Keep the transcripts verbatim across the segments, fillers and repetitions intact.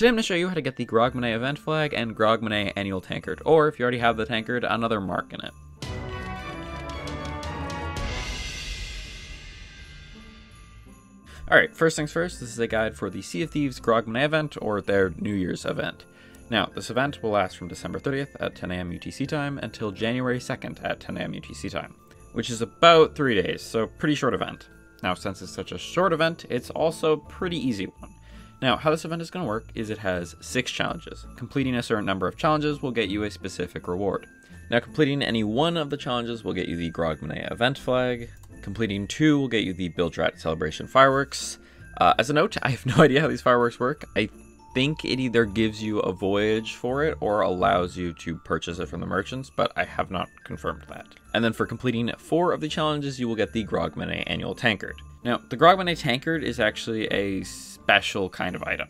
Today I'm going to show you how to get the Grogmanay event flag and Grogmanay annual tankard, or if you already have the tankard, another mark in it. Alright, first things first, this is a guide for the Sea of Thieves Grogmanay event, or their New Year's event. Now, this event will last from December thirtieth at ten A M U T C time until January second at ten A M U T C time, which is about three days, so pretty short event. Now, since it's such a short event, it's also a pretty easy one. Now, how this event is going to work is it has six challenges. Completing a certain number of challenges will get you a specific reward. Now, completing any one of the challenges will get you the Grogmanay event flag. Completing two will get you the Bilge Rat Celebration fireworks. Uh, as a note, I have no idea how these fireworks work. I think it either gives you a voyage for it or allows you to purchase it from the merchants, but I have not confirmed that. And then for completing four of the challenges, you will get the Grogmanay annual tankard. Now, the Grogmanay tankard is actually a special kind of item.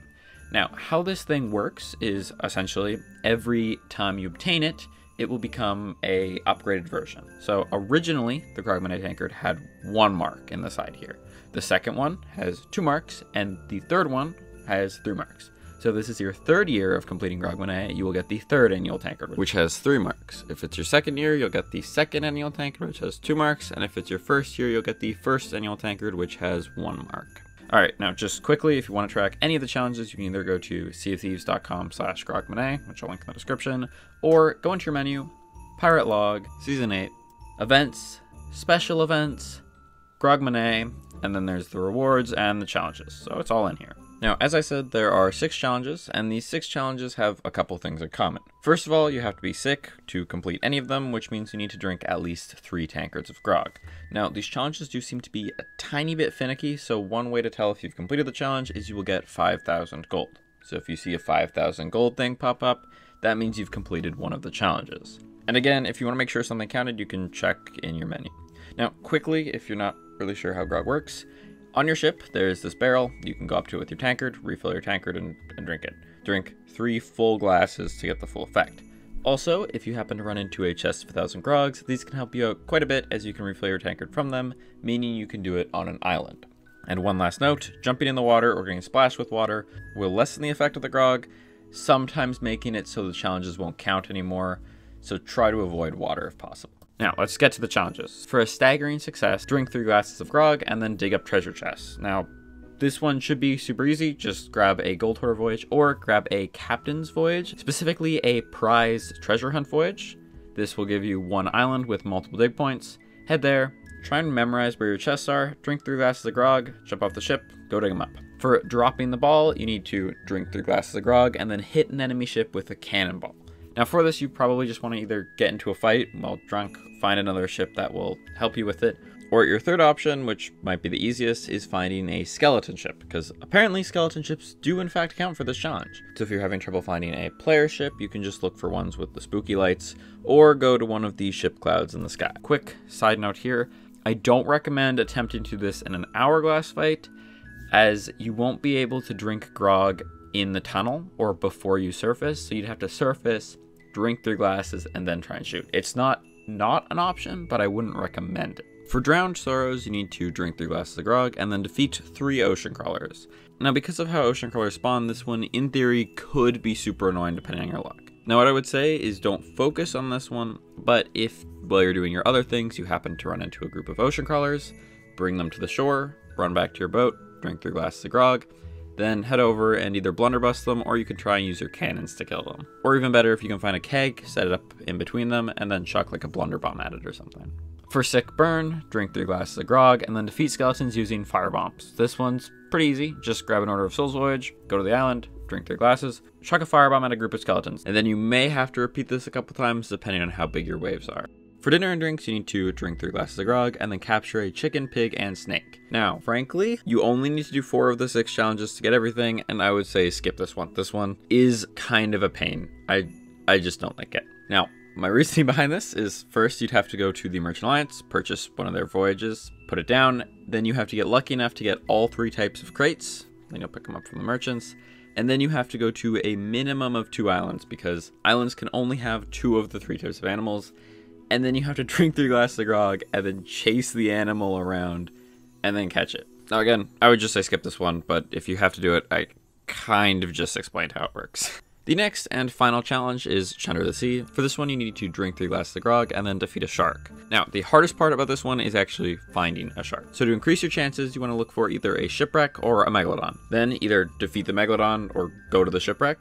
Now, how this thing works is essentially every time you obtain it, it will become a upgraded version. So originally, the Grogmanay tankard had one mark in the side here. The second one has two marks, and the third one has three marks. So this is your third year of completing Grogmanay, you will get the third annual tankard, which has three marks. If it's your second year, you'll get the second annual tankard, which has two marks. And if it's your first year, you'll get the first annual tankard, which has one mark. All right, now just quickly, if you want to track any of the challenges, you can either go to sea of thieves dot com slash grogmanay, which I'll link in the description, or go into your menu, Pirate Log, Season eight, Events, Special Events, Grogmanay, and then there's the rewards and the challenges. So it's all in here. Now, as I said, there are six challenges, and these six challenges have a couple things in common. First of all, you have to be sick to complete any of them, which means you need to drink at least three tankards of grog. Now, these challenges do seem to be a tiny bit finicky, so one way to tell if you've completed the challenge is you will get five thousand gold. So if you see a five thousand gold thing pop up, that means you've completed one of the challenges. And again, if you want to make sure something counted, you can check in your menu. Now, quickly, if you're not really sure how grog works, on your ship, there's this barrel. You can go up to it with your tankard, refill your tankard, and, and drink it. Drink three full glasses to get the full effect. Also, if you happen to run into a chest of one thousand grogs, these can help you out quite a bit as you can refill your tankard from them, meaning you can do it on an island. And one last note, jumping in the water or getting splashed with water will lessen the effect of the grog, sometimes making it so the challenges won't count anymore, so try to avoid water if possible. Now, let's get to the challenges. For a staggering success, drink three glasses of grog and then dig up treasure chests. Now, this one should be super easy. Just grab a gold hoarder voyage or grab a captain's voyage, specifically a prized treasure hunt voyage. This will give you one island with multiple dig points. Head there, try and memorize where your chests are, drink three glasses of grog, jump off the ship, go dig them up. For dropping the ball, you need to drink three glasses of grog and then hit an enemy ship with a cannonball. Now for this, you probably just want to either get into a fight while drunk, find another ship that will help you with it, or your third option, which might be the easiest, is finding a skeleton ship, because apparently skeleton ships do in fact count for this challenge. So if you're having trouble finding a player ship, you can just look for ones with the spooky lights, or go to one of the ship clouds in the sky. Quick side note here, I don't recommend attempting to do this in an hourglass fight, as you won't be able to drink grog in the tunnel or before you surface, so you'd have to surface, drink three glasses, and then try and shoot. It's not not an option, but I wouldn't recommend it. For drowned sorrows, you need to drink three glasses of grog and then defeat three ocean crawlers. Now, because of how ocean crawlers spawn, this one in theory could be super annoying depending on your luck. Now, what I would say is don't focus on this one, but if while you're doing your other things you happen to run into a group of ocean crawlers, bring them to the shore, run back to your boat, drink three glasses of grog, then head over and either blunderbuss them, or you can try and use your cannons to kill them. Or even better, if you can find a keg, set it up in between them, and then chuck like a blunderbomb at it or something. For sick burn, drink three glasses of grog, and then defeat skeletons using fire bombs. This one's pretty easy. Just grab an order of soul's voyage, go to the island, drink three glasses, chuck a firebomb at a group of skeletons, and then you may have to repeat this a couple times depending on how big your waves are. For dinner and drinks, you need to drink three glasses of grog and then capture a chicken, pig, and snake. Now, frankly, you only need to do four of the six challenges to get everything, and I would say skip this one. This one is kind of a pain. I, I just don't like it. Now, my reasoning behind this is first you'd have to go to the Merchant Alliance, purchase one of their voyages, put it down, then you have to get lucky enough to get all three types of crates, then you'll pick them up from the merchants, and then you have to go to a minimum of two islands because islands can only have two of the three types of animals, and then you have to drink three glasses of grog and then chase the animal around and then catch it. Now again, I would just say skip this one, but if you have to do it, I kind of just explained how it works. The next and final challenge is Chunder the Sea. For this one, you need to drink three glasses of grog and then defeat a shark. Now, the hardest part about this one is actually finding a shark. So to increase your chances, you want to look for either a shipwreck or a megalodon. Then either defeat the megalodon or go to the shipwreck,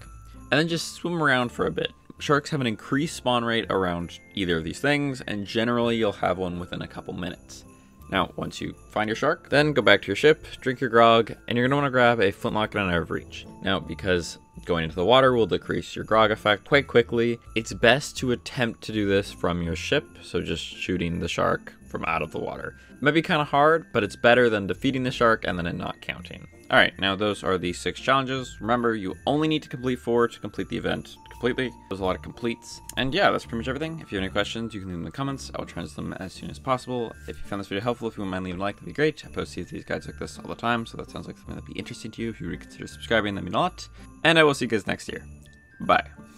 and then just swim around for a bit. Sharks have an increased spawn rate around either of these things, and generally you'll have one within a couple minutes. Now, once you find your shark, then go back to your ship, drink your grog, and you're going to want to grab a flintlock and an out of reach. Now, because going into the water will decrease your grog effect quite quickly, it's best to attempt to do this from your ship, so just shooting the shark from out of the water. It might be kind of hard, but it's better than defeating the shark and then it not counting. Alright, now those are the six challenges. Remember, you only need to complete four to complete the event completely. There's a lot of completes. And yeah, that's pretty much everything. If you have any questions, you can leave them in the comments. I will try to answer them as soon as possible. If you found this video helpful, if you wouldn't mind leaving a like, that'd be great. I post these guides like this all the time, so that sounds like something that'd be interesting to you. If you would consider subscribing, that'd mean a lot. And I will see you guys next year. Bye.